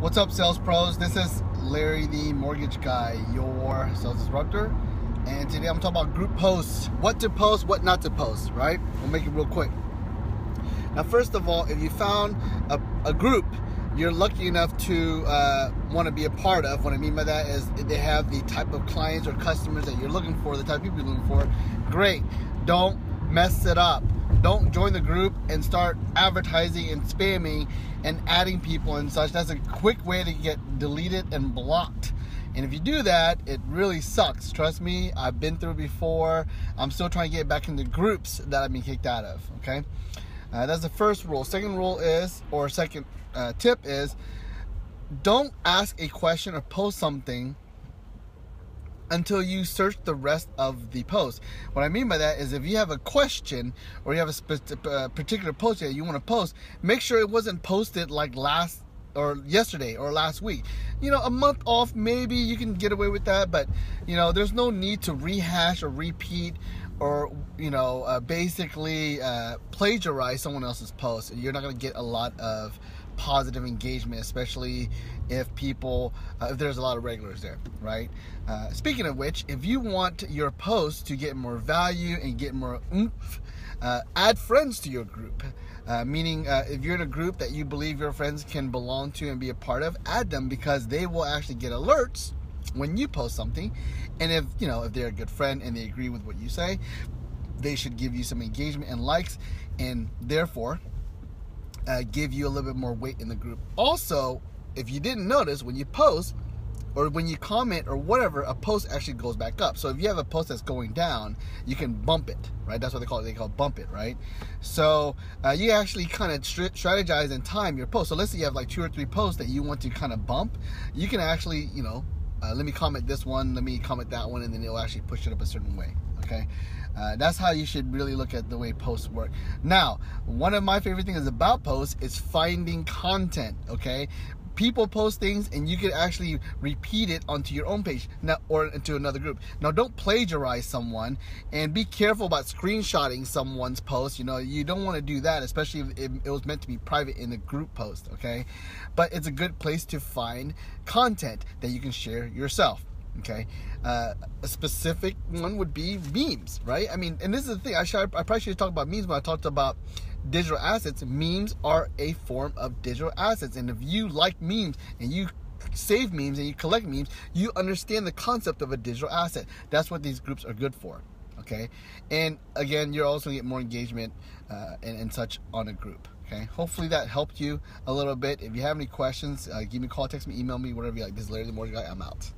What's up, sales pros? This is Larry the Mortgage Guy, your sales instructor, and today I'm talking about group posts. What to post, what not to post, right? We'll make it real quick. Now, first of all, if you found a group you're lucky enough to want to be a part of, what I mean by that is if they have the type of clients or customers that you're looking for, the type of people you're looking for, great. Don't mess it up. Don't join the group and start advertising and spamming and adding people and such. That's a quick way to get deleted and blocked. And if you do that, it really sucks. Trust me, I've been through it before. I'm still trying to get back into groups that I've been kicked out of, okay? That's the first rule. Second rule is, or second tip is, don't ask a question or post something until you search the rest of the post. What I mean by that is if you have a question or you have a particular post that you want to post, make sure it wasn't posted like yesterday or last week. You know, a month off, maybe you can get away with that, but you know, there's no need to rehash or repeat or, you know, basically plagiarize someone else's post. You're not going to get a lot of positive engagement, especially if people, if there's a lot of regulars there, right? Speaking of which, if you want your post to get more value and get more oomph, add friends to your group. Meaning, if you're in a group that you believe your friends can belong to and be a part of, add them, because they will actually get alerts when you post something. And if, you know, if they're a good friend and they agree with what you say, they should give you some engagement and likes, and therefore give you a little bit more weight in the group. Also, if you didn't notice, when you post or when you comment or whatever, a post actually goes back up. So if you have a post that's going down, you can bump it, right? That's what they call bump it, right? So you actually kind of strategize and time your post. So let's say you have like 2 or 3 posts that you want to kind of bump. You can actually, you know, let me comment this one, let me comment that one, and then it'll actually push it up a certain way, okay? That's how you should really look at the way posts work. Now, one of my favorite things about posts is finding content, okay? People post things and you can actually repeat it onto your own page now, or into another group. Now, don't plagiarize someone, and be careful about screenshotting someone's post. You know, you don't want to do that, especially if it was meant to be private in the group post, okay? But it's a good place to find content that you can share yourself, okay? A specific one would be memes, right? I mean, and this is the thing, I probably should talk about memes when I talked about digital assets. Memes are a form of digital assets, and if you like memes and you save memes and you collect memes, you understand the concept of a digital asset. That's what these groups are good for, okay? And again, you're also gonna get more engagement and such on a group, okay? Hopefully that helped you a little bit. If you have any questions, give me a call, text me, email me, whatever you like. This is Larry the Mortgage Guy. I'm out.